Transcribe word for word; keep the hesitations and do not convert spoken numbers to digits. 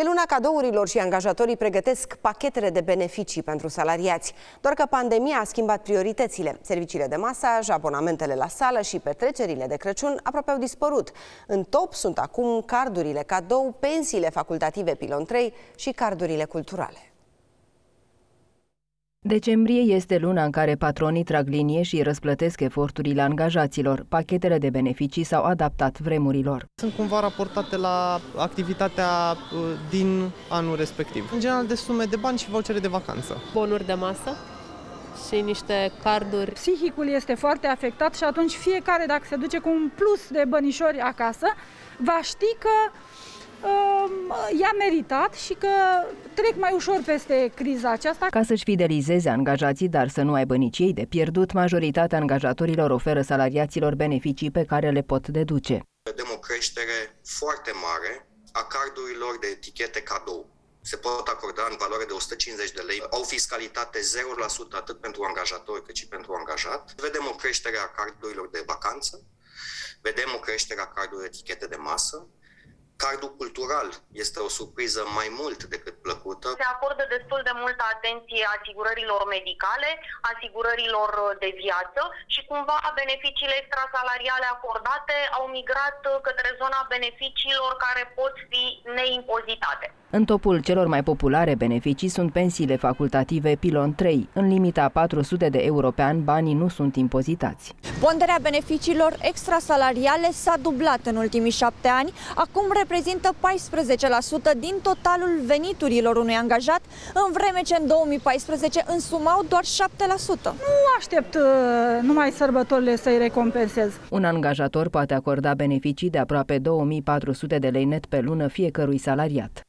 E luna cadourilor și angajatorii pregătesc pachetele de beneficii pentru salariați. Doar că pandemia a schimbat prioritățile. Serviciile de masaj, abonamentele la sală și petrecerile de Crăciun aproape au dispărut. În top sunt acum cardurile cadou, pensiile facultative Pilon trei și cardurile culturale. Decembrie este luna în care patronii trag linie și răsplătesc eforturile angajaților. Pachetele de beneficii s-au adaptat vremurilor. Sunt cumva raportate la activitatea din anul respectiv. În general de sume de bani și vouchere de vacanță. Bonuri de masă și niște carduri. Psihicul este foarte afectat și atunci fiecare, dacă se duce cu un plus de bănișori acasă, va ști că i-a meritat și că trec mai ușor peste criza aceasta. Ca să-și fidelizeze angajații, dar să nu aibă nici ei de pierdut, majoritatea angajatorilor oferă salariaților beneficii pe care le pot deduce. Vedem o creștere foarte mare a cardurilor de etichete cadou. Se pot acorda în valoare de o sută cincizeci de lei. Au fiscalitate zero la sută atât pentru angajator cât și pentru angajat. Vedem o creștere a cardurilor de vacanță, vedem o creștere a cardurilor de etichete de masă. Cardul cultural este o surpriză mai mult decât plăcută. Se acordă destul de multă atenție asigurărilor medicale, asigurărilor de viață și cumva beneficiile extrasalariale acordate au migrat către zona beneficiilor care pot fi neimpozitate. În topul celor mai populare beneficii sunt pensiile facultative Pilon trei. În limita a patru sute de euro pe an, banii nu sunt impozitați. Ponderea beneficiilor extrasalariale s-a dublat în ultimii șapte ani, acum reprezintă paisprezece la sută din totalul veniturilor unui angajat, în vreme ce în două mii paisprezece însumau doar șapte la sută. Nu aștept numai sărbătorile să-i recompensez. Un angajator poate acorda beneficii de aproape două mii patru sute de lei net pe lună fiecărui salariat.